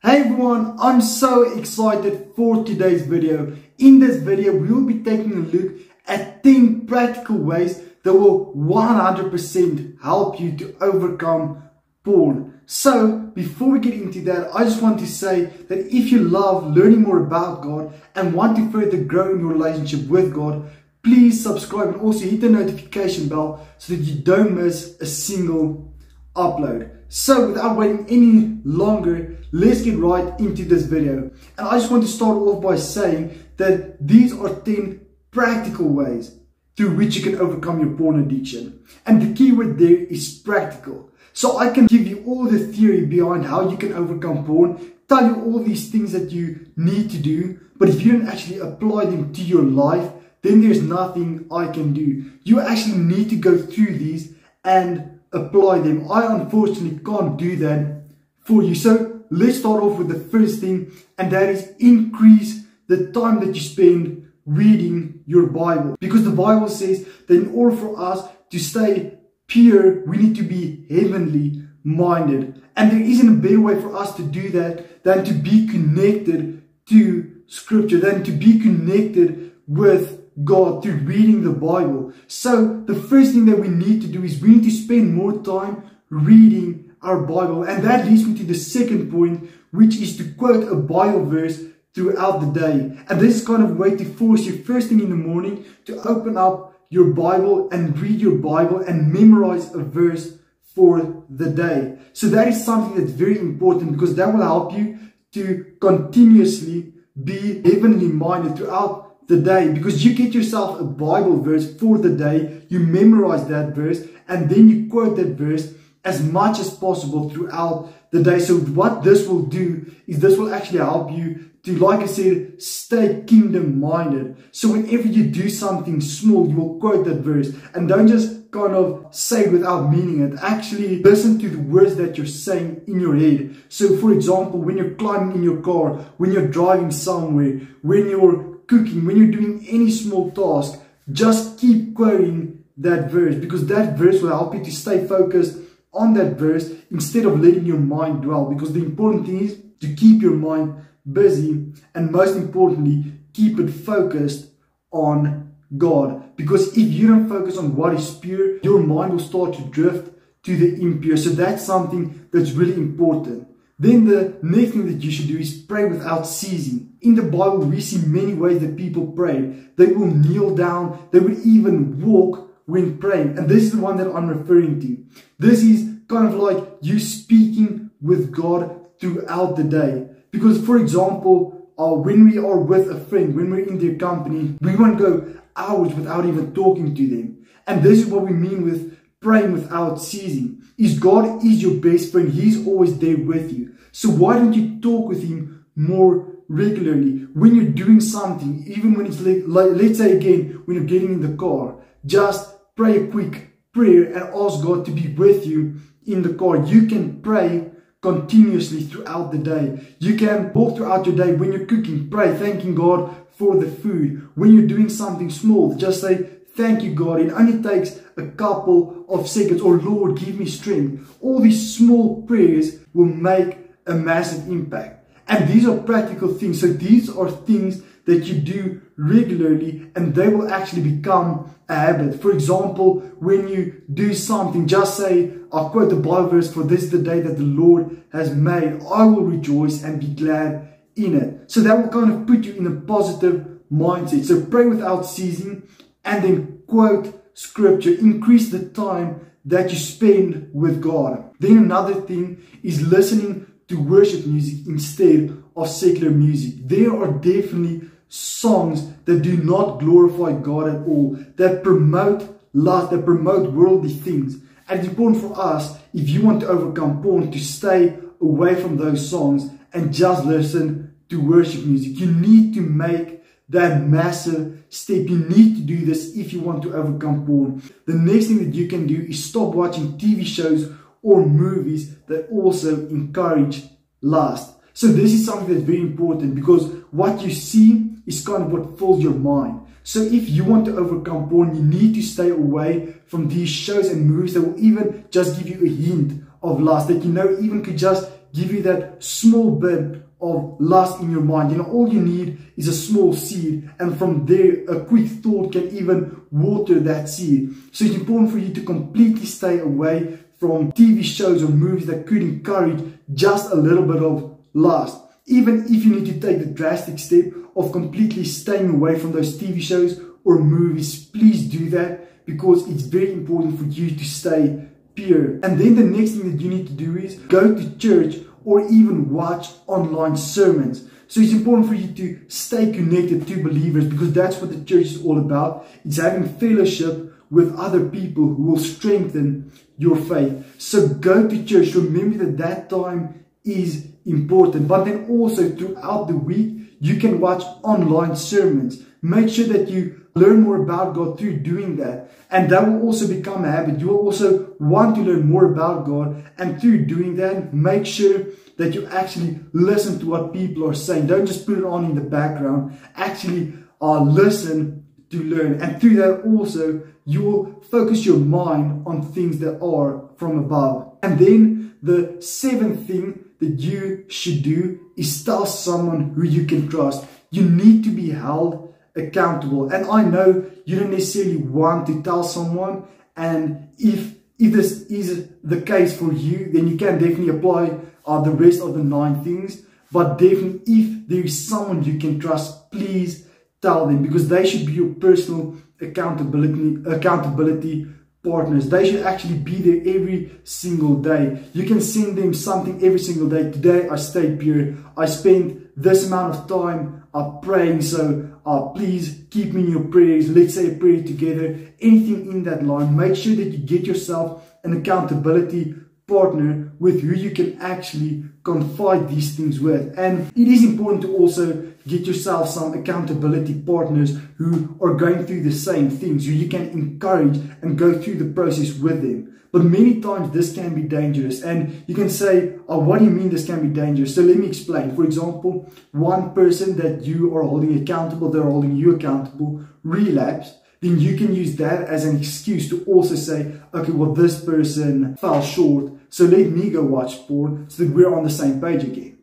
Hey everyone, I'm so excited for today's video. In this video, we will be taking a look at 10 practical ways that will 100% help you to overcome porn. So, before we get into that, I just want to say that if you love learning more about God and want to further grow in your relationship with God, please subscribe and also hit the notification bell so that you don't miss a single upload. So, without waiting any longer, let's get right into this video. And I just want to start off by saying that these are 10 practical ways through which you can overcome your porn addiction. And the key word there is practical. So I can give you all the theory behind how you can overcome porn, tell you all these things that you need to do, but if you don't actually apply them to your life, then there's nothing I can do. You actually need to go through these and apply them. I unfortunately can't do that for you. So let's start off with the first thing, and that is increase the time that you spend reading your Bible. Because the Bible says that in order for us to stay pure, we need to be heavenly minded. And there isn't a better way for us to do that than to be connected to Scripture, than to be connected with God through reading the Bible. So the first thing that we need to do is we need to spend more time reading our Bible. And that leads me to the second point, which is to quote a Bible verse throughout the day. And this is kind of a way to force you first thing in the morning to open up your Bible and read your Bible and memorize a verse for the day. So that is something that's very important, because that will help you to continuously be heavenly minded throughout the day, because you get yourself a Bible verse for the day, you memorize that verse, and then you quote that verse as much as possible throughout the day. So what this will do is this will actually help you to, like I said, stay kingdom minded. So whenever you do something small, you will quote that verse and don't just kind of say it without meaning it. Actually listen to the words that you're saying in your head. So for example, when you're climbing in your car, when you're driving somewhere, when you're cooking, when you're doing any small task, just keep quoting that verse, because that verse will help you to stay focused on that verse instead of letting your mind dwell, because the important thing is to keep your mind busy and, most importantly, keep it focused on God. Because if you don't focus on what is pure, your mind will start to drift to the impure. So that's something that's really important. Then the next thing that you should do is pray without ceasing. In the Bible, we see many ways that people pray. They will kneel down, they will even walk when praying, and this is the one that I'm referring to. This is kind of like you speaking with God throughout the day. Because for example, when we are with a friend, when we're in their company, we won't go hours without even talking to them. And this is what we mean with praying without ceasing. Is God is your best friend. He's always there with you. So why don't you talk with him more regularly? When you're doing something, even when it's like let's say again, when you're getting in the car, just pray a quick prayer and ask God to be with you in the car. You can pray continuously throughout the day. You can walk throughout your day. When you're cooking, pray, thanking God for the food. When you're doing something small, just say, thank you, God. It only takes a couple of seconds. Or, Lord, give me strength. All these small prayers will make a massive impact. And these are practical things. So these are things that you do regularly, and they will actually become a habit. For example, when you do something, just say, I'll quote the Bible verse, for this is the day that the Lord has made. I will rejoice and be glad in it. So that will kind of put you in a positive mindset. So pray without ceasing, and then quote Scripture. Increase the time that you spend with God. Then another thing is listening to worship music instead of secular music. There are definitely songs that do not glorify God at all, that promote lust, that promote worldly things. And it's important for us, if you want to overcome porn, to stay away from those songs and just listen to worship music. You need to make that massive step. You need to do this if you want to overcome porn. The next thing that you can do is stop watching TV shows or movies that also encourage lust. So this is something that's very important, because what you see is kind of what fills your mind. So if you want to overcome porn, you need to stay away from these shows and movies that will even just give you a hint of lust, that you know even could just give you that small bit of lust in your mind. You know, all you need is a small seed, and from there a quick thought can even water that seed. So it's important for you to completely stay away from TV shows or movies that could encourage just a little bit of lust. Even if you need to take the drastic step of completely staying away from those TV shows or movies, please do that, because it's very important for you to stay pure. And then the next thing that you need to do is go to church or even watch online sermons. So it's important for you to stay connected to believers, because that's what the church is all about. It's having fellowship with other people who will strengthen your faith. So go to church. Remember that that time is important. But then also throughout the week, you can watch online sermons. Make sure that you learn more about God through doing that. And that will also become a habit. You will also want to learn more about God. And through doing that, make sure that you actually listen to what people are saying. Don't just put it on in the background. Actually listen to learn. And through that also, you will focus your mind on things that are from above. And then the seventh thing that you should do is tell someone who you can trust. You need to be held accountable. And I know you don't necessarily want to tell someone, and if this is the case for you, then you can definitely apply the rest of the 9 things. But definitely, if there is someone you can trust, please tell them, because they should be your personal accountability partners. They should actually be there every single day. You can send them something every single day. Today I stayed pure. I spent this amount of time praying, so please keep me in your prayers. Let's say a prayer together. Anything in that line. Make sure that you get yourself an accountability partner with who you can actually confide these things with. And it is important to also get yourself some accountability partners who are going through the same things, who you can encourage and go through the process with them. But many times this can be dangerous, and you can say, oh, what do you mean this can be dangerous? So let me explain. For example, one person that you are holding accountable, they're holding you accountable, relapse, then you can use that as an excuse to also say, okay, well, this person fell short, so let me go watch porn so that we're on the same page again.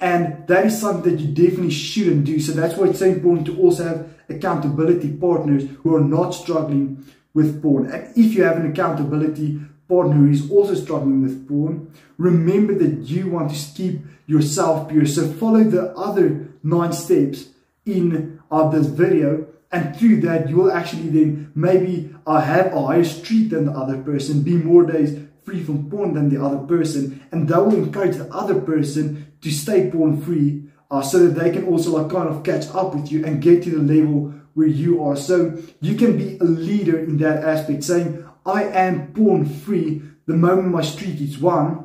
And that is something that you definitely shouldn't do. So that's why it's so important to also have accountability partners who are not struggling with porn. And if you have an accountability partner who is also struggling with porn, remember that you want to keep yourself pure. So follow the other 9 steps in this video. And through that, you will actually then maybe have a higher streak than the other person, be more days free from porn than the other person, and that will encourage the other person to stay porn free, so that they can also catch up with you and get to the level where you are. So you can be a leader in that aspect, saying, I am porn free the moment my streak is 1,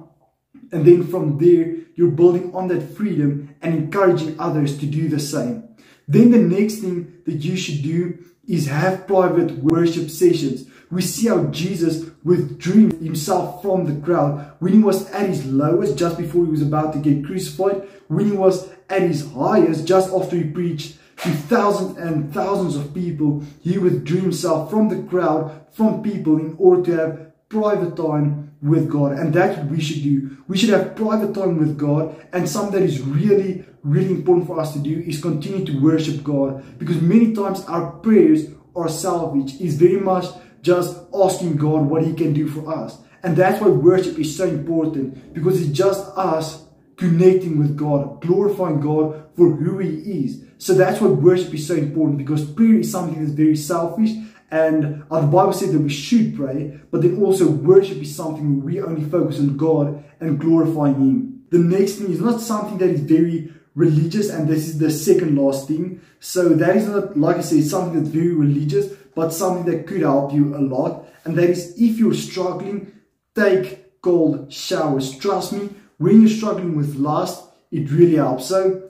and then from there you're building on that freedom and encouraging others to do the same. Then the next thing that you should do is have private worship sessions. We see how Jesus withdrew himself from the crowd when he was at his lowest, just before he was about to get crucified, when he was at his highest, just after he preached to thousands and thousands of people. He withdrew himself from the crowd, from people, in order to have private time with God. And that's what we should do. We should have private time with God. And something that is really, really important for us to do is continue to worship God, because many times our prayers are salvage. It's very much just asking God what he can do for us. And that's why worship is so important, because it's just us connecting with God, glorifying God for who he is. So that's why worship is so important, because prayer is something that's very selfish, and the Bible said that we should pray, but then also worship is something we only focus on God and glorifying him. The next thing is not something that is very religious, and this is the second last thing. So that is not, like I said, something that's very religious, but something that could help you a lot. And that is, if you're struggling, take cold showers. Trust me, when you're struggling with lust, it really helps. So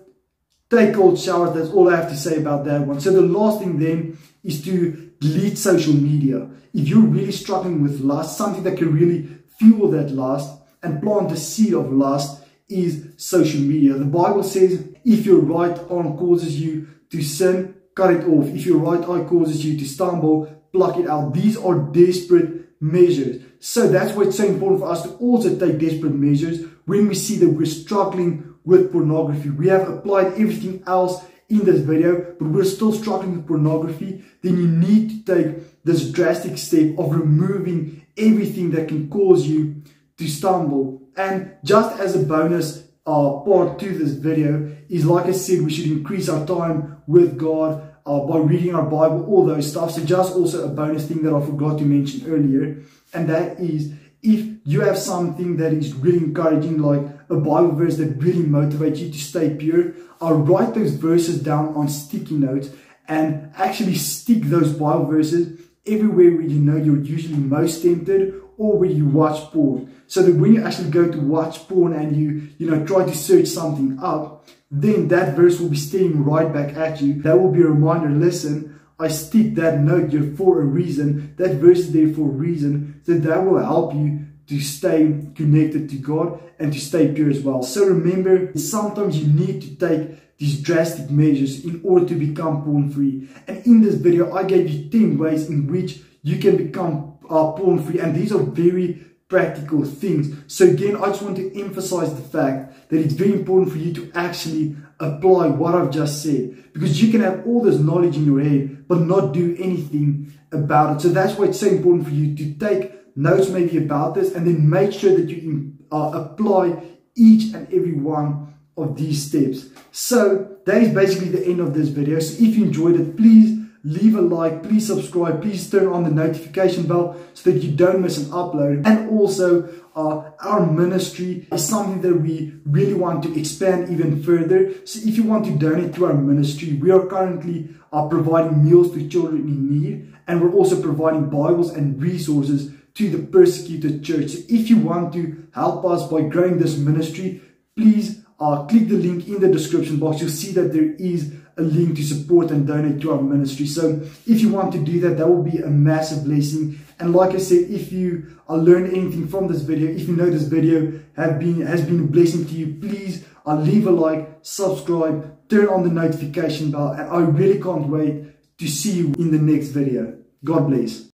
take cold showers. That's all I have to say about that one. So the last thing then is to delete social media. If you're really struggling with lust, something that can really fuel that lust and plant the seed of lust is social media. The Bible says, if your right arm causes you to sin, cut it off. If your right eye causes you to stumble, pluck it out. These are desperate measures. So that's why it's so important for us to also take desperate measures when we see that we're struggling with pornography. We have applied everything else in this video, but we're still struggling with pornography. Then you need to take this drastic step of removing everything that can cause you to stumble. And just as a bonus part to this video is, like I said, we should increase our time with God by reading our Bible, all those stuff. So just also a bonus thing that I forgot to mention earlier, and that is, if you have something that is really encouraging, like a Bible verse that really motivates you to stay pure, I'll write those verses down on sticky notes and actually stick those Bible verses everywhere where you know you're usually most tempted or where you watch porn. So that when you actually go to watch porn and you try to search something up, then that verse will be staring right back at you. That will be a reminder, listen, I stick that note here for a reason. That verse is there for a reason. So that will help you to stay connected to God and to stay pure as well. So remember, sometimes you need to take these drastic measures in order to become porn free. And in this video, I gave you 10 ways in which you can become porn free. And these are very practical things. So again, I just want to emphasize the fact that it's very important for you to actually apply what I've just said, because you can have all this knowledge in your head but not do anything about it. So that's why it's so important for you to take notes maybe about this and then make sure that you apply each and every one of these steps. So that is basically the end of this video. So if you enjoyed it, please leave a like, please subscribe, please turn on the notification bell so that you don't miss an upload. And also, our ministry is something that we really want to expand even further. So if you want to donate to our ministry, we are currently providing meals to children in need, and we're also providing Bibles and resources to the persecuted church. So if you want to help us by growing this ministry, please click the link in the description box. You'll see that there is a link to support and donate to our ministry. So if you want to do that, that will be a massive blessing. And like I said, if you learned anything from this video, if you know this video has been a blessing to you, please leave a like, subscribe, turn on the notification bell, and I really can't wait to see you in the next video. God bless.